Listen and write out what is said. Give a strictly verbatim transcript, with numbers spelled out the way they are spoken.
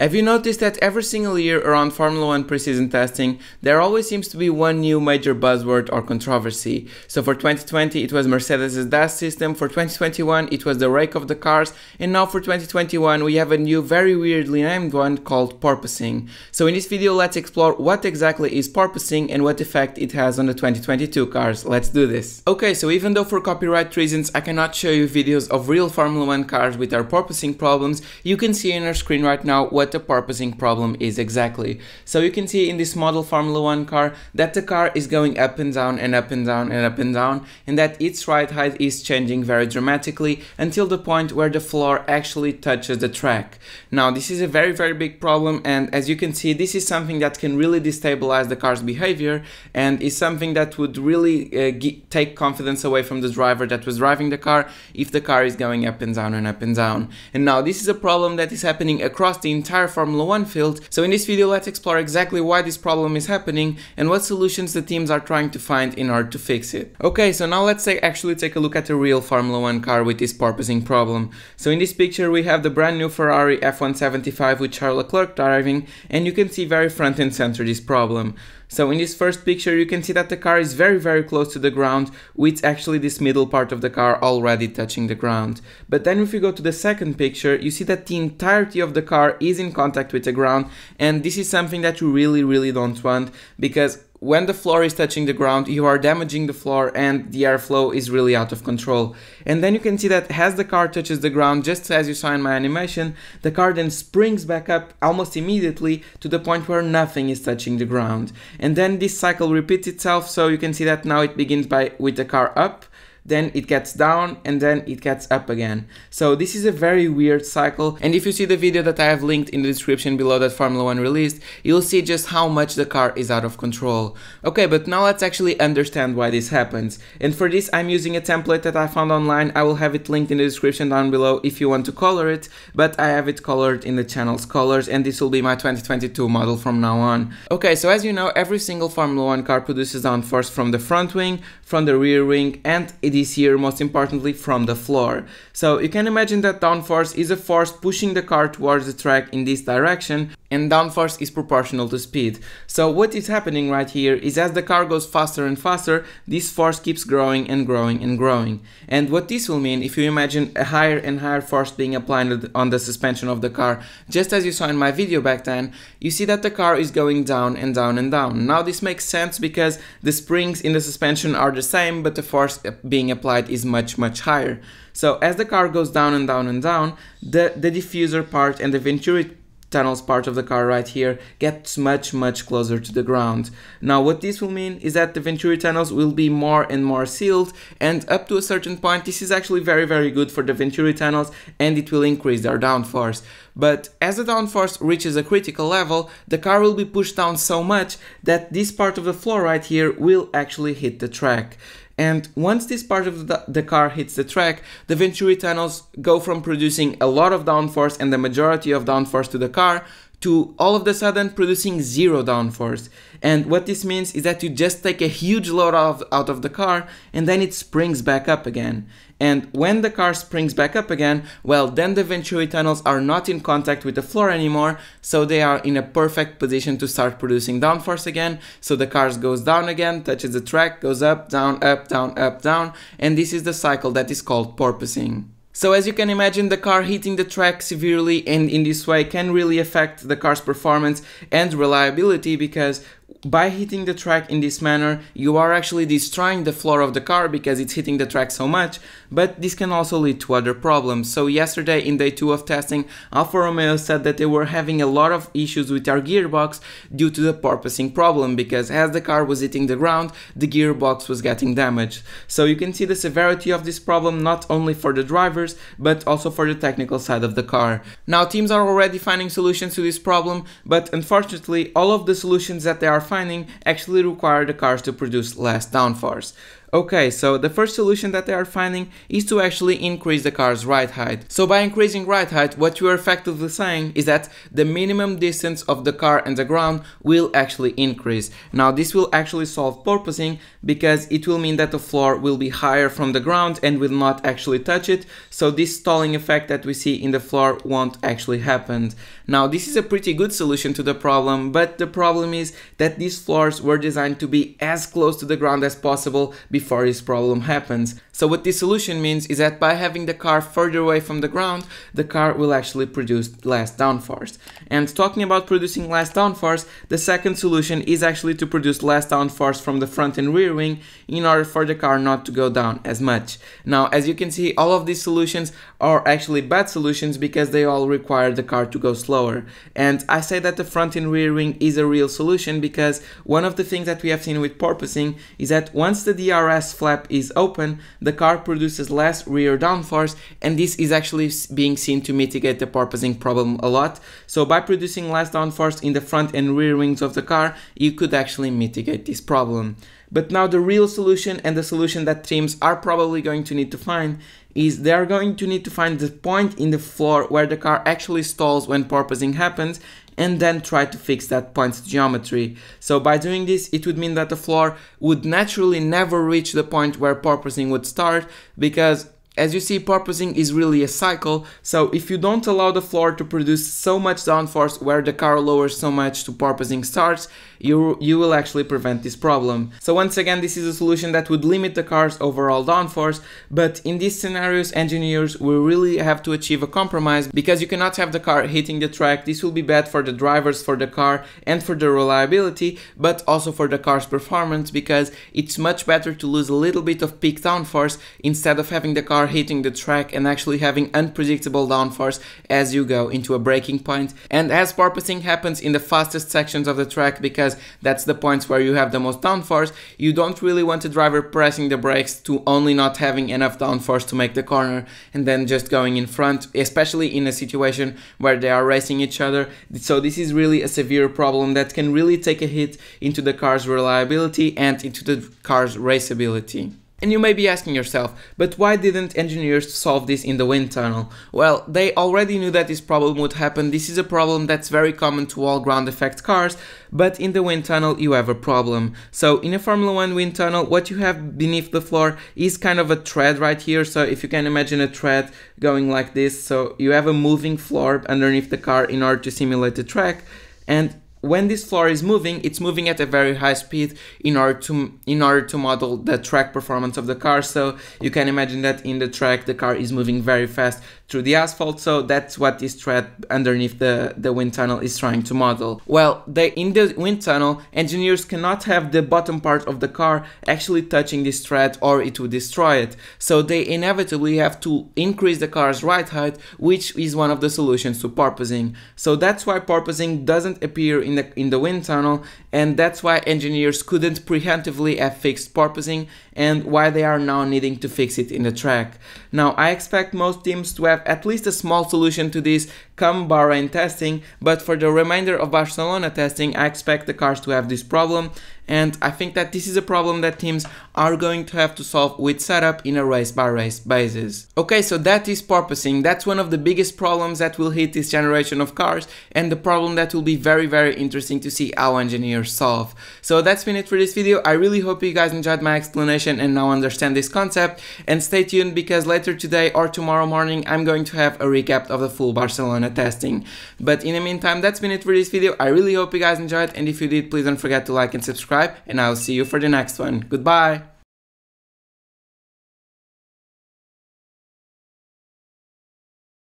Have you noticed that every single year around Formula one preseason testing, there always seems to be one new major buzzword or controversy? So for twenty twenty it was Mercedes' D A S system, for twenty twenty-one it was the rake of the cars, and now for twenty twenty-one we have a new very weirdly named one called porpoising. So in this video let's explore what exactly is porpoising and what effect it has on the twenty twenty-two cars. Let's do this. Okay, so even though for copyright reasons I cannot show you videos of real Formula one cars with their porpoising problems, you can see on your screen right now what What the porpoising problem is exactly. So you can see in this model Formula one car that the car is going up and down and up and down and up and down, and that its ride height is changing very dramatically until the point where the floor actually touches the track. Now this is a very very big problem, and as you can see this is something that can really destabilize the car's behavior and is something that would really uh, take confidence away from the driver that was driving the car if the car is going up and down and up and down. And now this is a problem that is happening across the entire Formula one field, so in this video let's explore exactly why this problem is happening and what solutions the teams are trying to find in order to fix it. Okay, so now let's take, actually take a look at a real Formula one car with this porpoising problem. So in this picture we have the brand new Ferrari F one seventy-five with Charles Leclerc driving, and you can see very front and center this problem. So in this first picture you can see that the car is very very close to the ground, with actually this middle part of the car already touching the ground. But then if you go to the second picture you see that the entirety of the car is in contact with the ground, and this is something that you really really don't want, because when the floor is touching the ground you are damaging the floor and the airflow is really out of control. And then you can see that as the car touches the ground, just as you saw in my animation, the car then springs back up almost immediately to the point where nothing is touching the ground. And then this cycle repeats itself, so you can see that now it begins by with the car up, then it gets down, and then it gets up again. So this is a very weird cycle, and if you see the video that I have linked in the description below that Formula one released, you'll see just how much the car is out of control. Okay, but now let's actually understand why this happens, and for this I'm using a template that I found online. I will have it linked in the description down below if you want to color it, but I have it colored in the channel's colors, and this will be my twenty twenty-two model from now on. Okay, so as you know, every single Formula one car produces downforce from the front wing, from the rear wing, and it this year most importantly from the floor. So you can imagine that downforce is a force pushing the car towards the track in this direction, and downforce is proportional to speed. So what is happening right here is as the car goes faster and faster, this force keeps growing and growing and growing. And what this will mean, if you imagine a higher and higher force being applied on the suspension of the car, just as you saw in my video back then, you see that the car is going down and down and down. Now this makes sense because the springs in the suspension are the same, but the force being applied is much much higher. So as the car goes down and down and down, the, the diffuser part and the venturi tunnels part of the car right here gets much much closer to the ground. Now what this will mean is that the venturi tunnels will be more and more sealed, and up to a certain point this is actually very very good for the venturi tunnels and it will increase their downforce. But as the downforce reaches a critical level, the car will be pushed down so much that this part of the floor right here will actually hit the track. And once this part of the, the car hits the track, the venturi tunnels go from producing a lot of downforce and the majority of downforce to the car to all of a sudden producing zero downforce. And what this means is that you just take a huge load of, out of the car, and then it springs back up again. And when the car springs back up again, well, then the venturi tunnels are not in contact with the floor anymore, so they are in a perfect position to start producing downforce again. So the car goes down again, touches the track, goes up, down, up, down, up, down, and this is the cycle that is called porpoising. So as you can imagine, the car hitting the track severely and in this way can really affect the car's performance and reliability, because by hitting the track in this manner you are actually destroying the floor of the car because it's hitting the track so much. But this can also lead to other problems. So yesterday in day two of testing, Alfa Romeo said that they were having a lot of issues with their gearbox due to the porpoising problem, because as the car was hitting the ground the gearbox was getting damaged. So you can see the severity of this problem not only for the drivers but also for the technical side of the car. Now teams are already finding solutions to this problem, but unfortunately all of the solutions that they are finding finding actually require the cars to produce less downforce. Okay, so the first solution that they are finding is to actually increase the car's ride height. So by increasing ride height, what you are effectively saying is that the minimum distance of the car and the ground will actually increase. Now this will actually solve porpoising, because it will mean that the floor will be higher from the ground and will not actually touch it, so this stalling effect that we see in the floor won't actually happen. Now, this is a pretty good solution to the problem, but the problem is that these floors were designed to be as close to the ground as possible before this problem happens. So what this solution means is that by having the car further away from the ground, the car will actually produce less downforce. And talking about producing less downforce, the second solution is actually to produce less downforce from the front and rear wing in order for the car not to go down as much. Now, as you can see, all of these solutions are actually bad solutions because they all require the car to go slower. And I say that the front and rear wing is a real solution because one of the things that we have seen with porpoising is that once the D R S flap is open, the car produces less rear downforce, and this is actually being seen to mitigate the porpoising problem a lot. So by producing less downforce in the front and rear wings of the car, you could actually mitigate this problem. But now the real solution, and the solution that teams are probably going to need to find, is they are going to need to find the point in the floor where the car actually stalls when porpoising happens, and then try to fix that point's geometry. So by doing this, it would mean that the floor would naturally never reach the point where porpoising would start, because as you see, porpoising is really a cycle, so if you don't allow the floor to produce so much downforce where the car lowers so much to porpoising starts, you, you will actually prevent this problem. So once again, this is a solution that would limit the car's overall downforce, but in these scenarios, engineers will really have to achieve a compromise, because you cannot have the car hitting the track. This will be bad for the drivers, for the car, and for the reliability, but also for the car's performance, because it's much better to lose a little bit of peak downforce instead of having the car hitting the track and actually having unpredictable downforce as you go into a breaking point. And as porpoising happens in the fastest sections of the track, because that's the points where you have the most downforce, you don't really want a driver pressing the brakes to only not having enough downforce to make the corner and then just going in front, especially in a situation where they are racing each other. So this is really a severe problem that can really take a hit into the car's reliability and into the car's raceability. And you may be asking yourself, but why didn't engineers solve this in the wind tunnel? Well, they already knew that this problem would happen. This is a problem that's very common to all ground effect cars, but in the wind tunnel you have a problem. So in a Formula one wind tunnel, what you have beneath the floor is kind of a tread right here. So if you can imagine a tread going like this, so you have a moving floor underneath the car in order to simulate the track. And when this floor is moving, it's moving at a very high speed in order to in order to model the track performance of the car. So you can imagine that in the track the car is moving very fast through the asphalt. So that's what this tread underneath the, the wind tunnel is trying to model. Well, they, in the wind tunnel, engineers cannot have the bottom part of the car actually touching this tread or it would destroy it. So they inevitably have to increase the car's ride height, which is one of the solutions to porpoising. So that's why porpoising doesn't appear in In the, in the wind tunnel, and that's why engineers couldn't preemptively have fixed porpoising and why they are now needing to fix it in the track. Now, I expect most teams to have at least a small solution to this come Bahrain testing, but for the remainder of Barcelona testing, I expect the cars to have this problem, and I think that this is a problem that teams are going to have to solve with setup in a race-by-race basis. Okay, so that is porpoising. That's one of the biggest problems that will hit this generation of cars, and the problem that will be very, very interesting to see how engineers solve. So that's been it for this video. I really hope you guys enjoyed my explanation and now understand this concept, and stay tuned because later today or tomorrow morning I'm going to have a recap of the full Barcelona testing. But in the meantime, that's been it for this video. I really hope you guys enjoyed, and if you did, please don't forget to like and subscribe, and I'll see you for the next one. Goodbye!